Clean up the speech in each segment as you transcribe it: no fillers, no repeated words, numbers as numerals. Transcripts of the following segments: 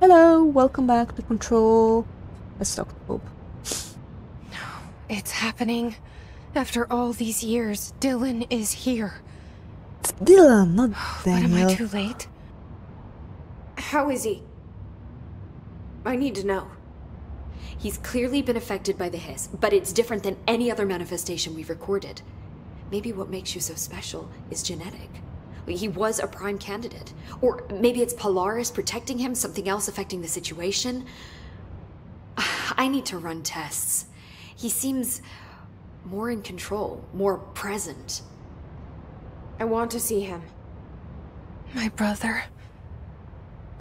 Hello, welcome back to Control. Let's talk to Bob. No, it's happening. After all these years, Dylan is here. It's Dylan, not Daniel. But am I too late? How is he? I need to know. He's clearly been affected by the hiss, but it's different than any other manifestation we've recorded. Maybe what makes you so special is genetic. He was a prime candidate. Or maybe it's Polaris protecting him, something else affecting the situation. I need to run tests. He seems more in control, more present. I want to see him. My brother.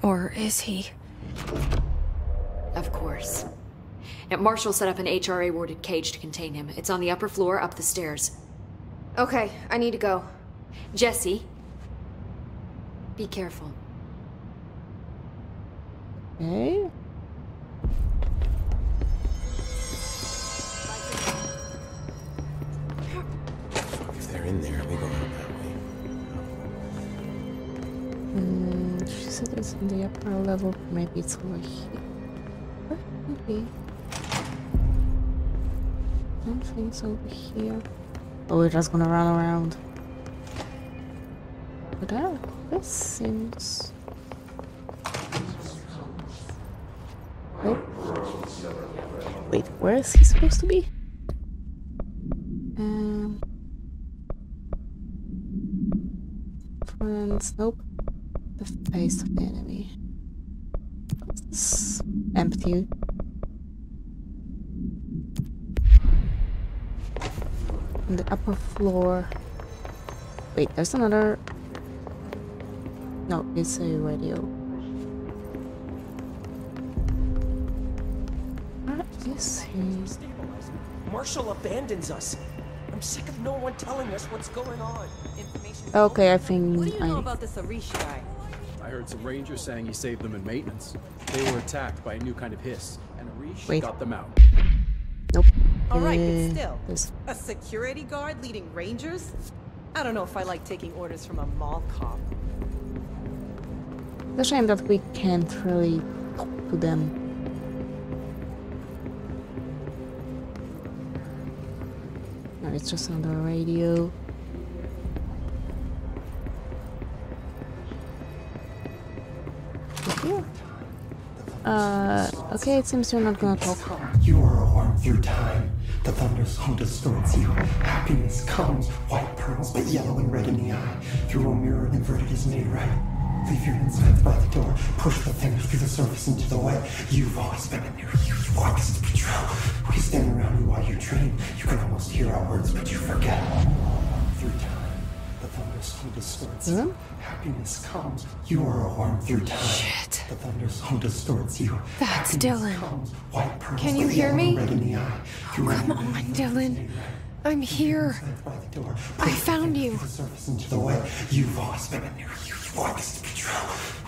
Or is he? Of course. Now, Marshall set up an HRA-warded cage to contain him. It's on the upper floor, up the stairs. Okay, I need to go. Jesse. Be careful. Okay. If they're in there, we go out that way. She said it's in the upper level. Maybe it's over here. Maybe. Something's over here. Oh, we're just gonna run around. But this seems... Oh. Wait, where is he supposed to be? Friends, nope. The face of the enemy. It's empty. On the upper floor. Wait, there's another... No, it's a radio. Where is he? Marshall abandons us. I'm sick of no one telling us what's going on. Okay, I think. What do you know about this Arish guy? I heard some rangers saying he saved them in maintenance. They were attacked by a new kind of hiss, and Arish got them out. Nope. All right, but still, a security guard leading rangers? I don't know if I like taking orders from a mall cop. It's a shame that we can't really talk to them. No, it's just on the radio. Yeah. Okay, it seems you're not gonna talk. You are alarmed through time. The thunderstorm distorts you. Happiness comes, white pearls, but yellow and red in the eye. Through a mirror inverted is made right. Leave your insides by the door. Push the fingers through the surface into the way. You've always been in there. You walk as the patrol. We stand around you while you dream. You can almost hear our words, but you forget. Through time, the thunderstorm distorts you. Happiness comes. You are alarmed through time. Shit. The thunderstorm distorts you. That's Dylan. Comes. White pearls. Can you hear me? Red in the eye. Oh, come on, Dylan. I'm here. I found you. You've always been in there.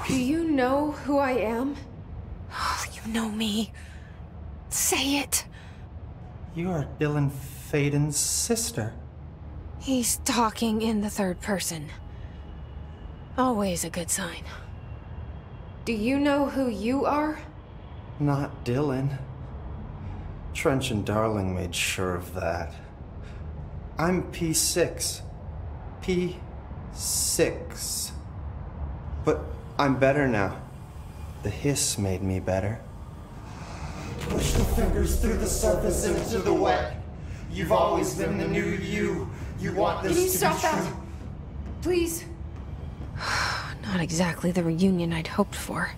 Do you know who I am? Oh, you know me. Say it. You are Dylan Faden's sister. He's talking in the third person. Always a good sign. Do you know who you are? Not Dylan. Trench and Darling made sure of that. I'm P6. P6. But I'm better now. The hiss made me better. Push the fingers through the surface into the wet. You've always been the new you. You want this to be true. Can you stop that? Please. Not exactly the reunion I'd hoped for.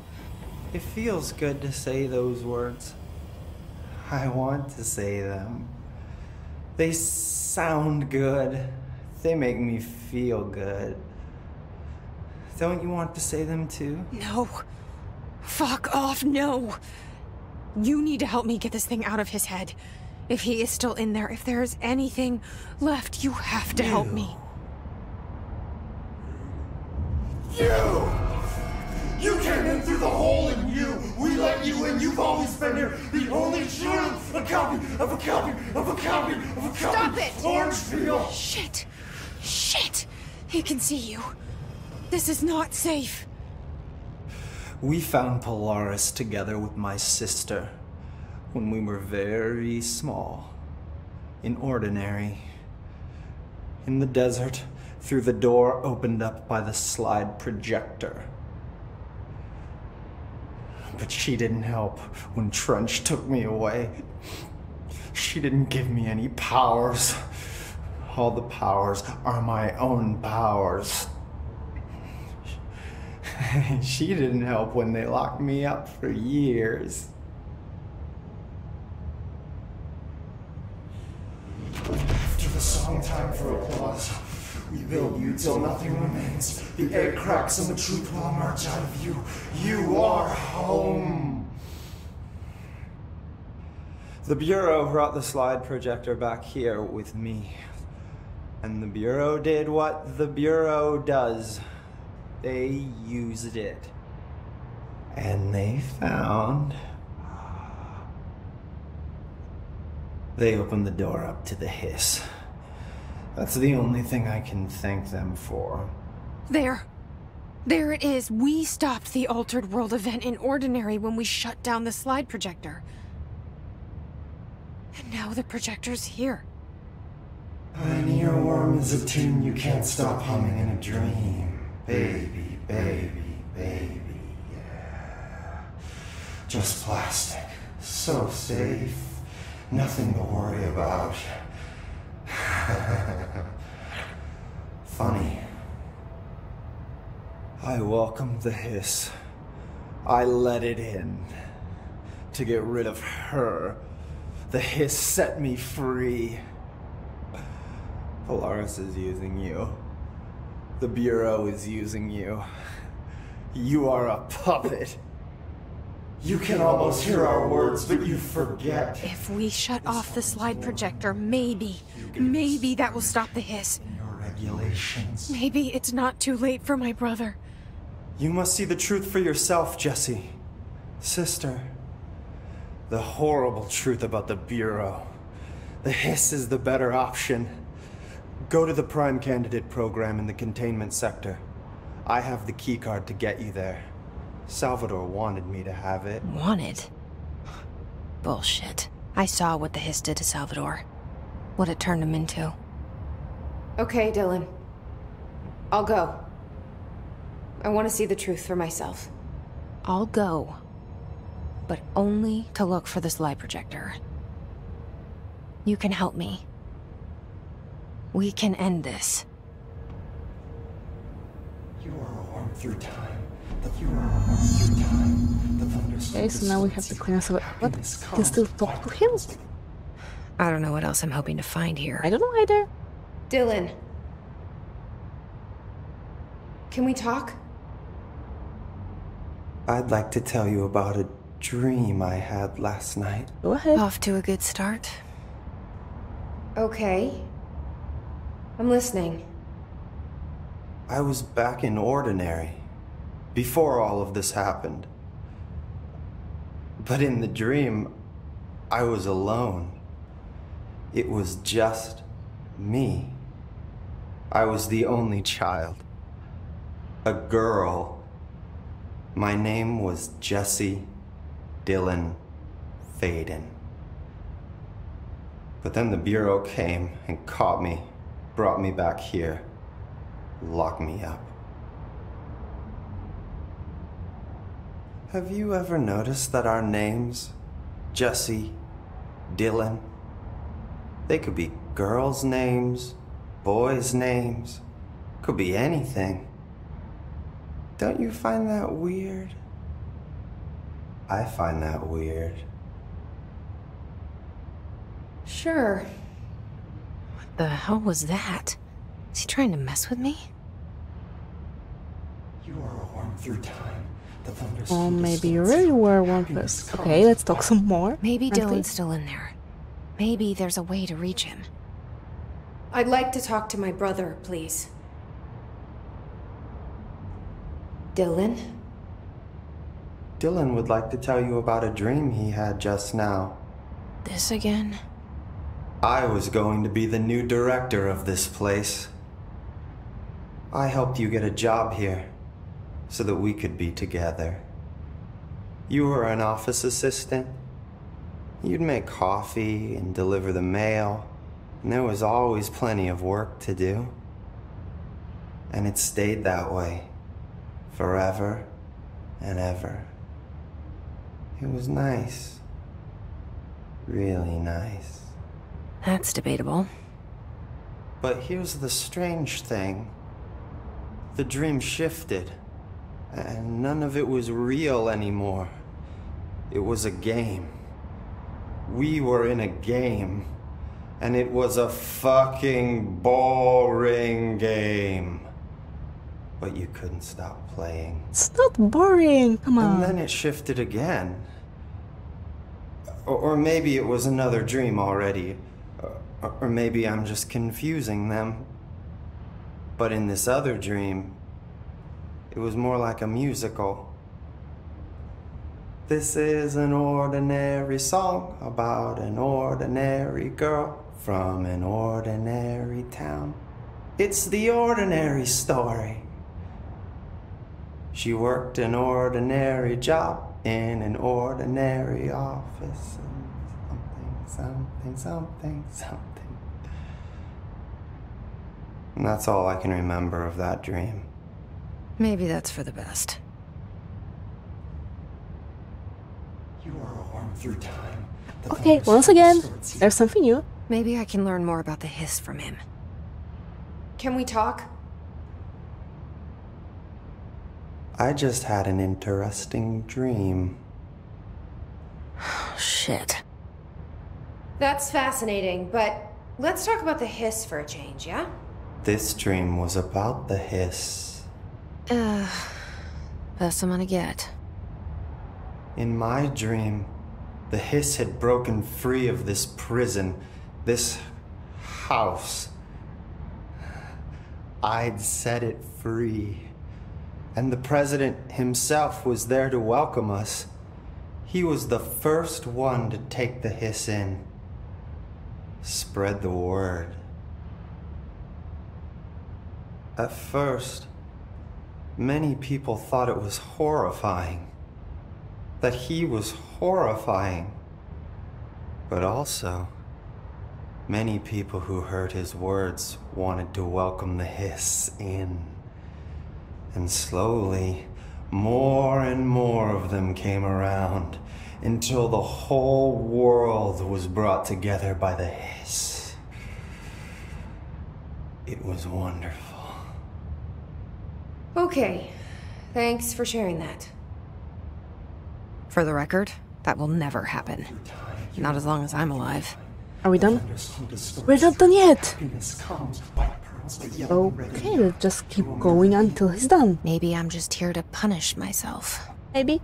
It feels good to say those words. I want to say them. They sound good. They make me feel good. Don't you want to say them too? No. Fuck off, no. You need to help me get this thing out of his head. If he is still in there, if there is anything left, you have to help me. You came in through the hole in you. We let you in. You've always been here. The only truth. A copy of a copy of a copy of a copy. Stop it! Orangefield! Shit. Shit. He can see you. This is not safe. We found Polaris together with my sister when we were very small, in Ordinary. In the desert, through the door opened up by the slide projector. But she didn't help when Trench took me away. She didn't give me any powers. All the powers are my own powers. She didn't help when they locked me up for years. After the song time for applause, we build you till nothing remains. The air cracks and the truth will emerge out of you. You are home. The Bureau brought the slide projector back here with me. And the Bureau did what the Bureau does. They used it. And they found... They opened the door up to the hiss. That's the only thing I can thank them for. There. There it is. We stopped the Altered World event in Ordinary when we shut down the slide projector. And now the projector's here. An earworm is a tune you can't stop humming in a dream. Baby, baby, baby, yeah. Just plastic. So safe. Nothing to worry about. Funny. I welcomed the hiss. I let it in. To get rid of her. The hiss set me free. Polaris is using you. The Bureau is using you. You are a puppet. You can almost hear our words, but you forget. If we shut off the slide projector, maybe that will stop the hiss. Your regulations. Maybe it's not too late for my brother. You must see the truth for yourself, Jesse. Sister. The horrible truth about the Bureau. The hiss is the better option. Go to the Prime Candidate Program in the Containment Sector. I have the keycard to get you there. Salvador wanted me to have it. Wanted? Bullshit. I saw what the hiss did to Salvador. What it turned him into. Okay, Dylan. I'll go. I want to see the truth for myself. I'll go. But only to look for this light projector. You can help me. We can end this. You are warm through time. Okay, so now we have to clean us up. What? We can still talk to him? I don't know what else I'm hoping to find here. I don't know either. Dylan. Can we talk? I'd like to tell you about a dream I had last night. Go ahead. Off to a good start. Okay. I'm listening. I was back in Ordinary. Before all of this happened. But in the dream, I was alone. It was just me. I was the only child. A girl. My name was Jesse Dylan Faden. But then the Bureau came and caught me, brought me back here, locked me up. Have you ever noticed that our names, Jesse, Dylan, they could be girls' names, boys' names, could be anything. Don't you find that weird? I find that weird. Sure. What the hell was that? Is he trying to mess with me? You are warm through time. Oh, maybe you really were one plus. Okay, let's talk some more. Maybe Dylan's still in there. Maybe there's a way to reach him. I'd like to talk to my brother, please. Dylan? Dylan would like to tell you about a dream he had just now. This again? I was going to be the new director of this place. I helped you get a job here. So that we could be together. you were an office assistant, you'd make coffee and deliver the mail, and there was always plenty of work to do. And it stayed that way, forever and ever. It was nice. Really nice. That's debatable. But here's the strange thing. The dream shifted, and none of it was real anymore. It was a game. We were in a game, and it was a fucking boring game. But you couldn't stop playing. It's not boring, come on. And then it shifted again. Or maybe it was another dream already. Or maybe I'm just confusing them. But in this other dream, it was more like a musical. This is an ordinary song about an ordinary girl from an ordinary town. It's the ordinary story. She worked an ordinary job in an ordinary office. And something, something, something, something. And that's all I can remember of that dream. Maybe that's for the best. You are a worm through time. Okay, once again, there's something new. Maybe I can learn more about the hiss from him. Can we talk? I just had an interesting dream. Oh, shit. That's fascinating, but let's talk about the hiss for a change, yeah? This dream was about the hiss. Best I'm gonna get. In my dream, the hiss had broken free of this prison, this house. I'd set it free. And the president himself was there to welcome us. He was the first one to take the hiss in. Spread the word. At first, many people thought it was horrifying. That he was horrifying. But also, many people who heard his words wanted to welcome the hiss in. And slowly, more and more of them came around, until the whole world was brought together by the hiss. It was wonderful. Okay, thanks for sharing that. For the record, that will never happen. Not as long as I'm alive. Are we done? We're not done yet! Okay, we'll just keep going until he's done. Maybe I'm just here to punish myself. Maybe.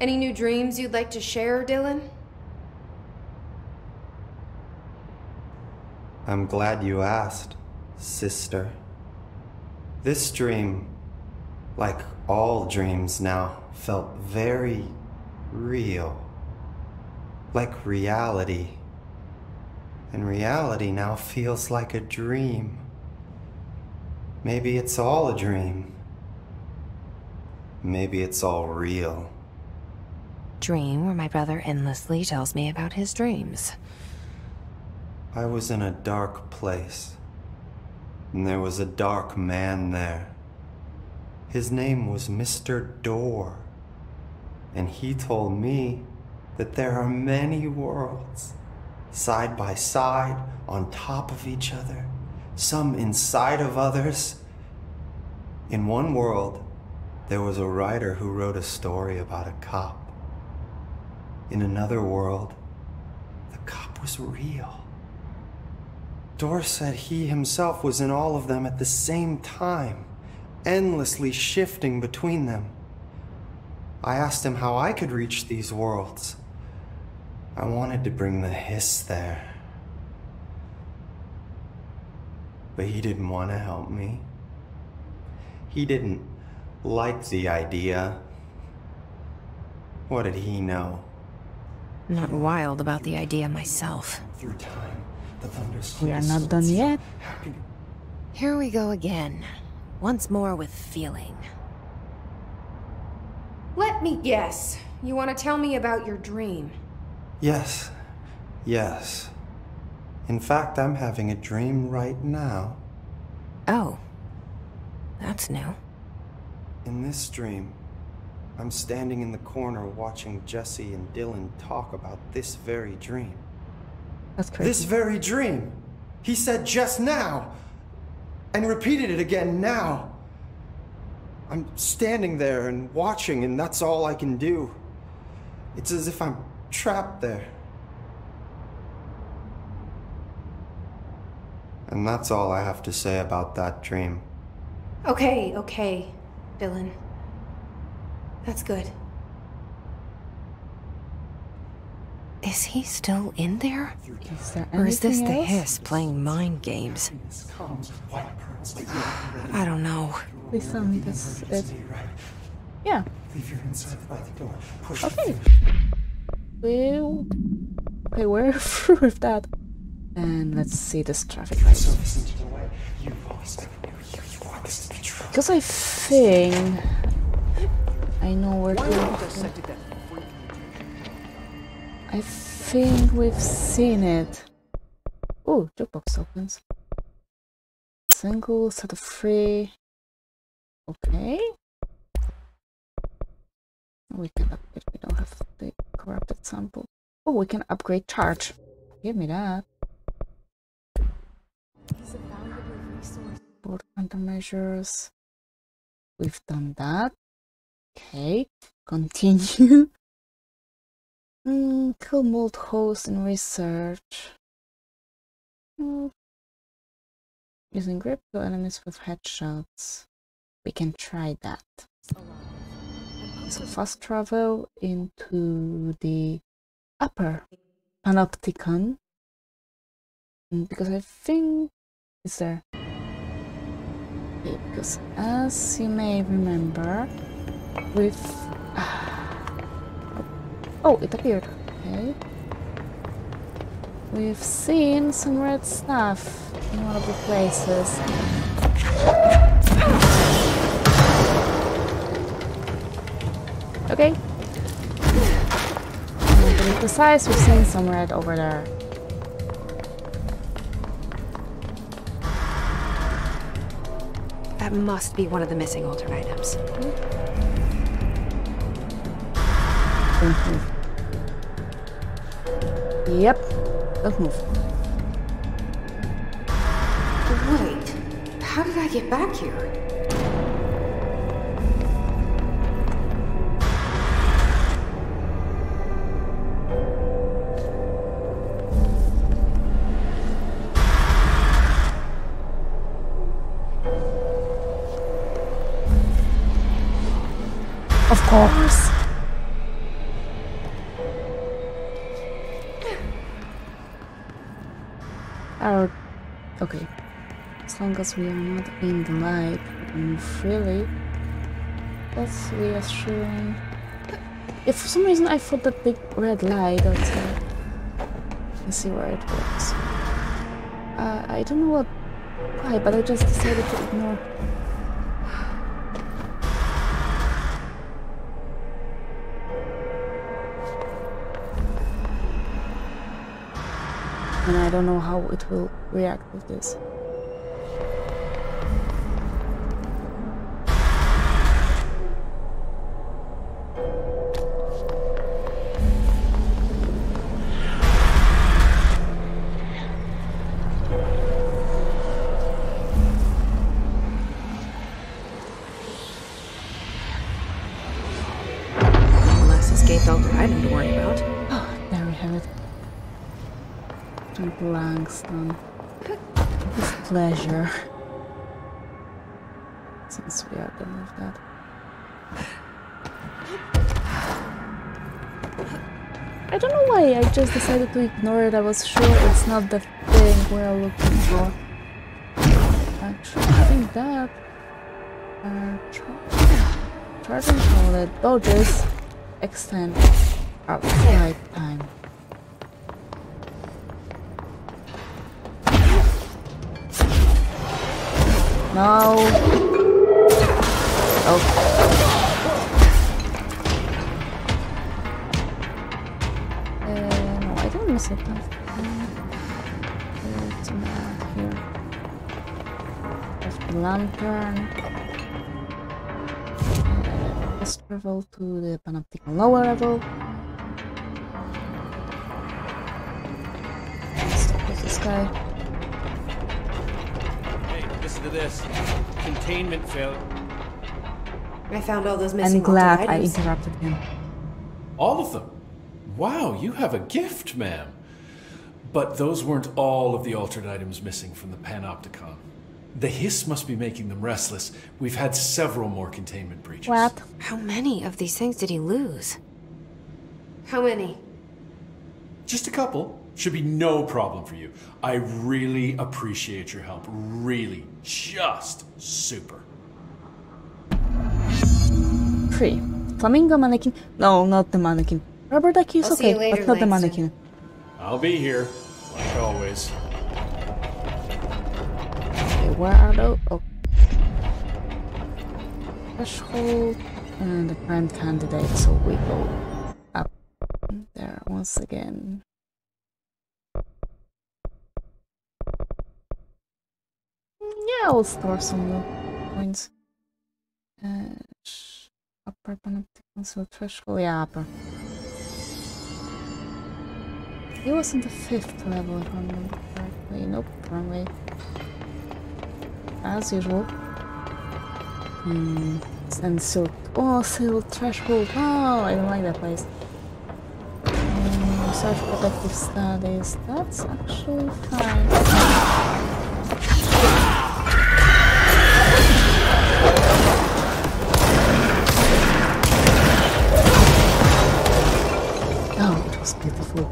Any new dreams you'd like to share, Dylan? I'm glad you asked, sister. This dream, like all dreams now, felt very real. Like reality. And reality now feels like a dream. Maybe it's all a dream. Maybe it's all real. Dream where my brother endlessly tells me about his dreams. I was in a dark place. And there was a dark man there. His name was Mr. Door. And he told me that there are many worlds. Side by side, on top of each other, some inside of others. In one world, there was a writer who wrote a story about a cop. In another world, the cop was real. Door said he himself was in all of them at the same time, endlessly shifting between them. I asked him how I could reach these worlds. I wanted to bring the hiss there. But he didn't want to help me. He didn't like the idea. What did he know? Not wild about the idea myself. Through time, the thunder's we are not done yet. Here we go again. Once more with feeling. Let me guess. You want to tell me about your dream? Yes. Yes. In fact, I'm having a dream right now. Oh. That's new. In this dream, I'm standing in the corner watching Jesse and Dylan talk about this very dream. That's crazy. This very dream! He said just now! And repeated it again now! I'm standing there and watching, and that's all I can do. It's as if I'm trapped there. And that's all I have to say about that dream. Okay, okay, Dylan. That's good. Is he still in there? Is there or is this the hiss playing mind games? I don't know. Please tell me this is... Yeah. Okay. Well... Okay, we're through with that. And let's see this traffic light. Because I think... I know where to... I think we've seen it. Oh, jukebox opens. Single, set of free. Okay. We can upgrade. We don't have the corrupted sample. Oh, we can upgrade charge. Give me that. Board countermeasures. We've done that. Okay. Continue. Kill mold host and research. Using grip to enemies with headshots. We can try that. So fast travel into the upper Panopticon. Because I think it's there. Okay, because as you may remember, we've... Oh, it appeared. Okay. We've seen some red stuff in one of the places. Okay. To be precise, we've seen some red over there. That must be one of the missing altered items. Mm-hmm. Yep, don't move. Wait, how did I get back here? Of course. Okay, as long as we are not in the light, we can move freely. That's reassuring. If for some reason I thought that big red light outside. Let's see where it was. I don't know why, but I just decided to ignore. And I don't know how it will react with this. Unless escaped altered item to worry about. Oh, there we have it. Blankstone. With pleasure. Since we are done with that. I don't know why I just decided to ignore it. I was sure it's not the thing we are looking for. Actually, I think that... Charging toilet dodges extend our flight time. No. Oh. Hold on a second. It's here. There's the lantern. Let's travel to the Panopticon lower level. Let's talk with this guy. Hey, listen to this. Containment failed. I found all those missing. I'm glad I interrupted him. All of them? Wow, you have a gift, ma'am. But those weren't all of the altered items missing from the Panopticon. The hiss must be making them restless. We've had several more containment breaches. What? How many of these things did he lose? How many? Just a couple. Should be no problem for you. I really appreciate your help. Really, just super. 3. Flamingo mannequin. No, not the mannequin. Rubber ducky is okay, later, but not the mannequin. I'll be here, like always. Okay, where are those? Oh. Threshold and the prime candidate, so we go out there once again. Yeah, I'll store some more points. Upper Panopticon, so threshold, yeah, upper. He was on the 5th level, if I remember correctly. Nope, wrong way. As usual. And so, oh, silk threshold. Oh, I don't like that place. Search protective studies. That's actually fine. Oh, it was beautiful.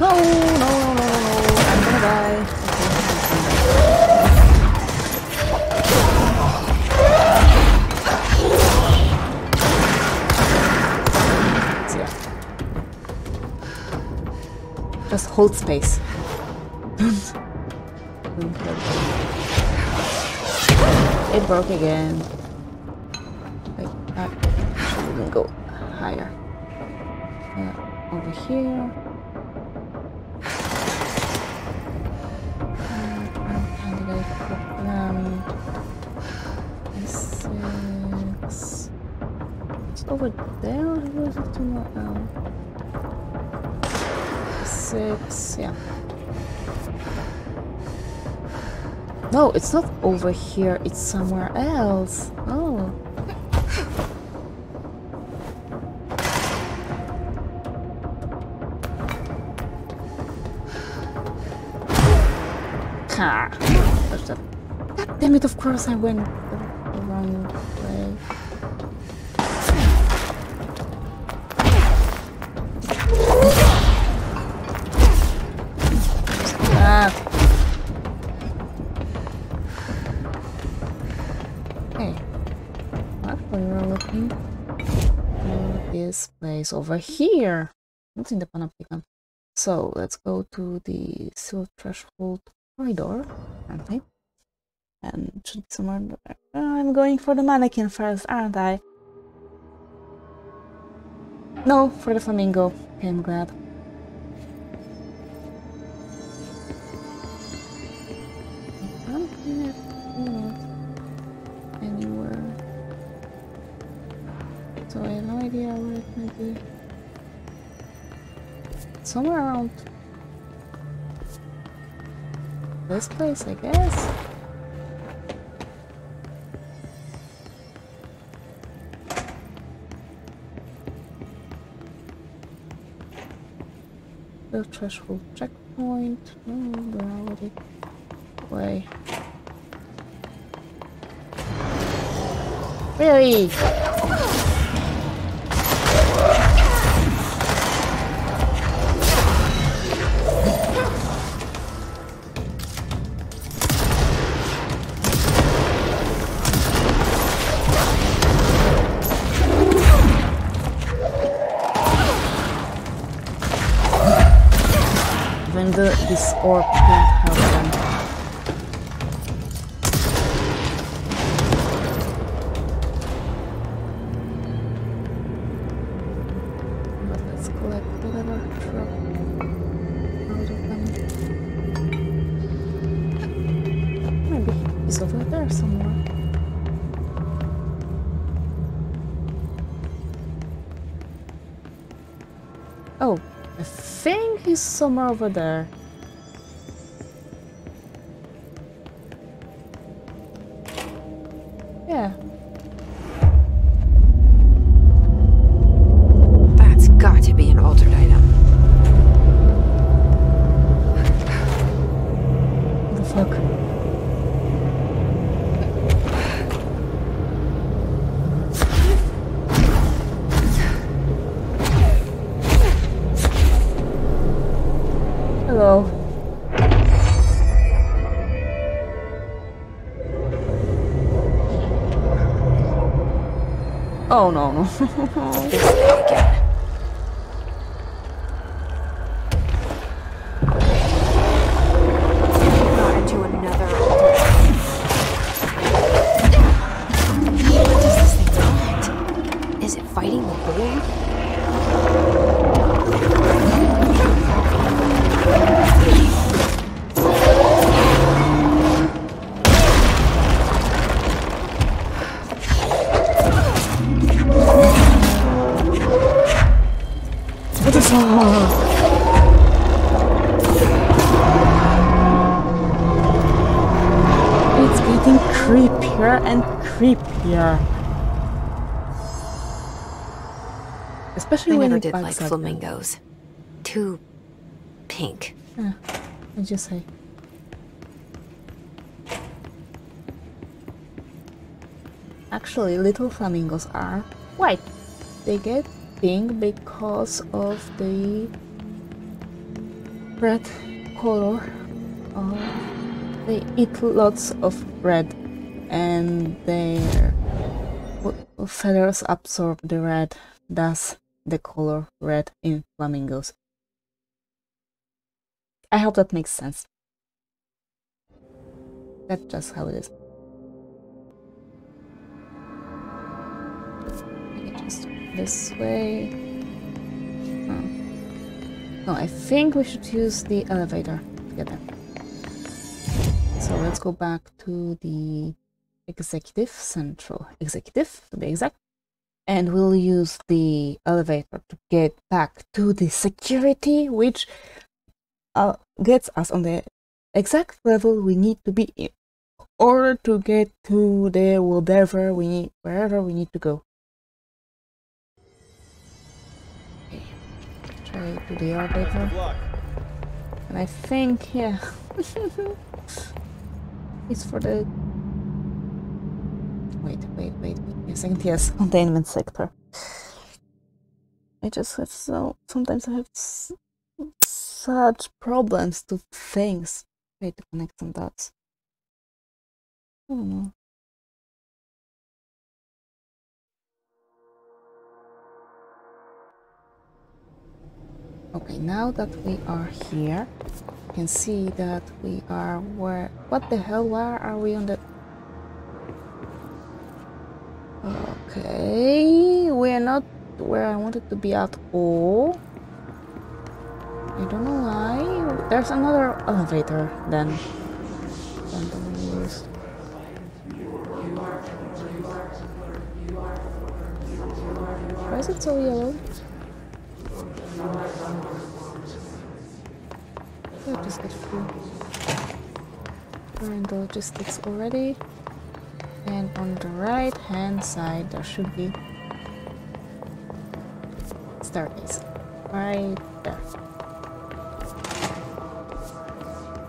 No, no, no, no, no, I'm gonna die. So, yeah. Just hold space. It broke again. Like that. Should even go higher. Yeah, over here. Over there, or was it two more? 6, yeah. No, it's not over here, it's somewhere else. Oh. Ha! God damn it, of course I went the wrong way. Place over here, not in the Panopticon. So let's go to the silver threshold corridor, apparently, and should be somewhere there. Oh, I'm going for the mannequin first, aren't I? No, for the flamingo. Okay, I'm glad. I don't think I anywhere. So I have no idea where it might be. Somewhere around this place, I guess. The threshold checkpoint. Oh, they're already away. Really? This orb can't help them. there somewhere. Oh, I think he's somewhere over there. Yeah. That's got to be an altered item. What the fuck? Oh no, no. Got into another. What does this thing want? Is it fighting the bully? And creepier. Especially when it bugs like flamingos. Too pink. Yeah, I just say. Actually, little flamingos are white. They get pink because of the red color. They eat lots of red. And their feathers absorb the red, thus the color red in flamingos. I hope that makes sense. That's just how it is. Just this way. Oh. No, I think we should use the elevator to get there. So let's go back to the Executive Central, Executive to be exact, and we'll use the elevator to get back to the security, which gets us on the exact level we need to be in order to get to the whatever we need, wherever we need to go. Okay, try to the elevator, and I think yeah, it's for the. Wait a second, yes, Containment Sector. I just have so... sometimes I have such problems to things. Wait, to connect some dots. I don't know. Okay, now that we are here, you can see that we are where... What the hell, where are we on the... Okay, we're not where I wanted to be at all. I don't know why. There's another elevator then. Why is it so yellow? I'll just get through. We're in the logistics already. And on the right hand side there should be staircase. Right there.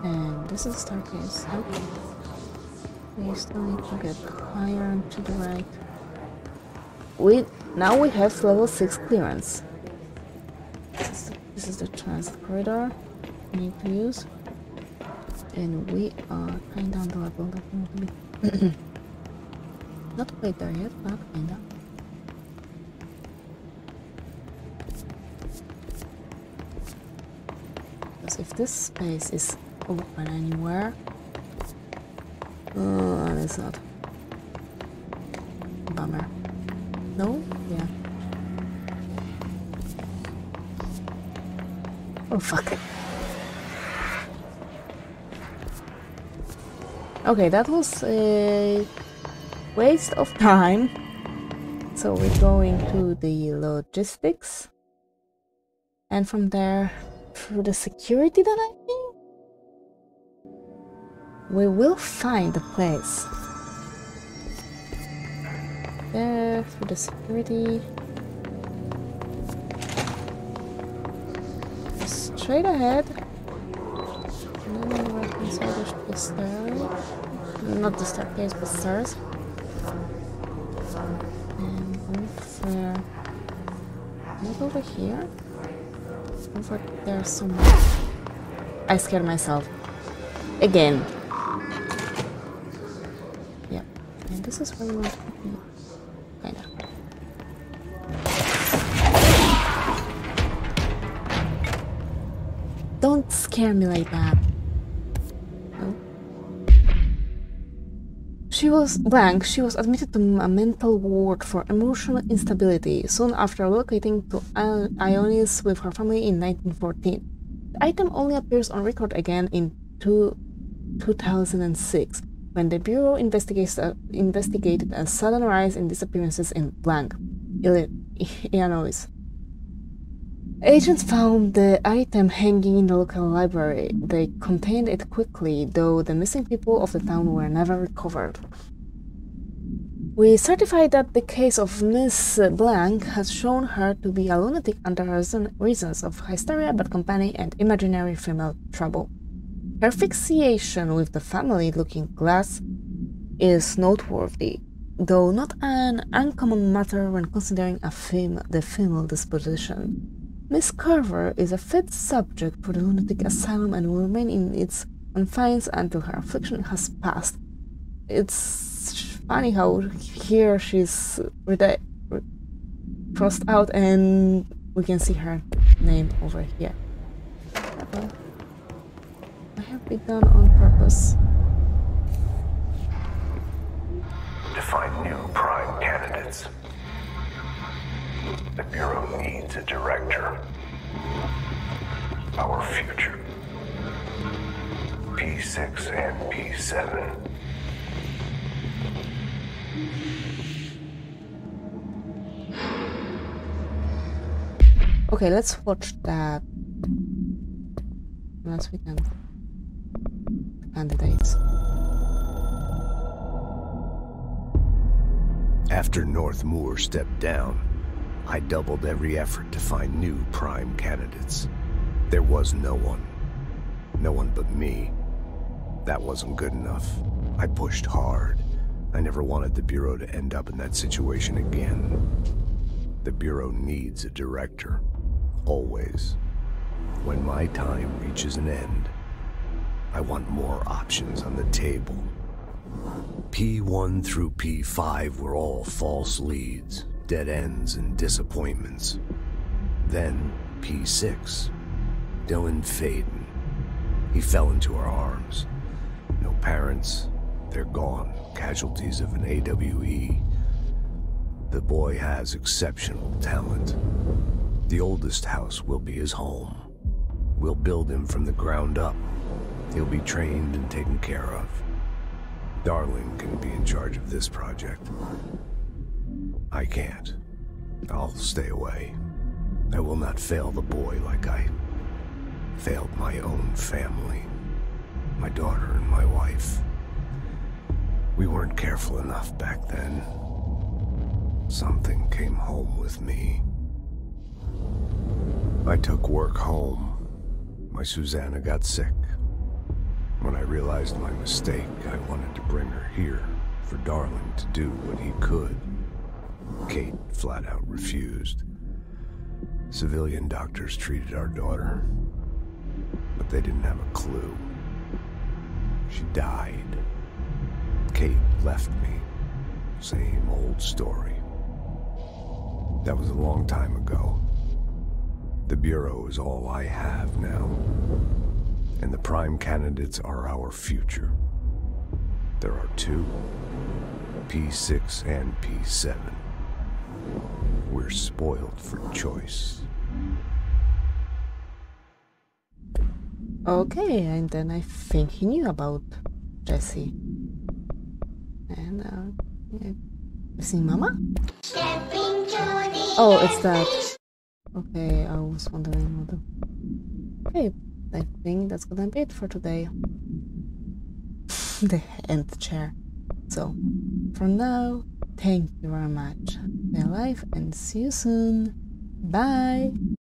And this is staircase. Okay. We still need to get higher and to the right. Now we have level 6 clearance. This is the transit corridor we need to use. And we are kinda on the level that we want to be. Not quite there yet, but kinda. Because if this space is open anywhere... Oh, it's not. Bummer. No? Yeah. Oh, fuck. Okay, that was a waste of time. So we're going to the logistics. And from there, through the security that I think, we will find a place. There, through the security. Straight ahead. And then right inside there's the stairs. Not the staircase, but stairs. And move there. Move over here. Over there somewhere. I scared myself. Again. Yeah. And this is where you want to put me. Kinda. Don't scare me like that. No. She was blank. She was admitted to a mental ward for emotional instability soon after relocating to Ionis with her family in 1914. The item only appears on record again in 2006, when the Bureau investigated a sudden rise in disappearances in blank, Illinois. Agents found the item hanging in the local library. They contained it quickly, though the missing people of the town were never recovered. We certified that the case of Miss Blank has shown her to be a lunatic under her reasons of hysteria, bad company, and imaginary female trouble. Her fixation with the family looking glass is noteworthy, though not an uncommon matter when considering the female disposition. Miss Carver is a fit subject for the lunatic asylum and will remain in its confines until her affliction has passed. It's funny how here she's crossed out and we can see her name over here. I have been done on purpose. Define new prime candidates. The Bureau needs a director. Our future. P6 and P7. Okay, let's watch that. Unless we can. Candidates. After Northmoor stepped down, I doubled every effort to find new prime candidates. There was no one. No one but me. That wasn't good enough. I pushed hard. I never wanted the Bureau to end up in that situation again. The Bureau needs a director. Always. When my time reaches an end, I want more options on the table. P1 through P5 were all false leads. Dead ends and disappointments. Then P6, Dylan Faden. He fell into our arms. No parents, they're gone, casualties of an A.W.E. The boy has exceptional talent. The oldest house will be his home. We'll build him from the ground up. He'll be trained and taken care of. Darling can be in charge of this project. I can't. I'll stay away. I will not fail the boy like I failed my own family, my daughter and my wife. We weren't careful enough back then. Something came home with me. I took work home. My Susanna got sick. When I realized my mistake, I wanted to bring her here for Darling to do what he could. Kate flat out refused. Civilian doctors treated our daughter, but they didn't have a clue. She died. Kate left me. Same old story. That was a long time ago. The Bureau is all I have now, and the prime candidates are our future. There are two, P6 and P7. We're spoiled for choice. Okay, and then I think he knew about Jesse. And I've seen Mama? Oh, it's that. Okay, I was wondering what the... Okay, I think that's gonna be it for today. The end chair. So, for now, thank you very much. Stay alive and see you soon. Bye!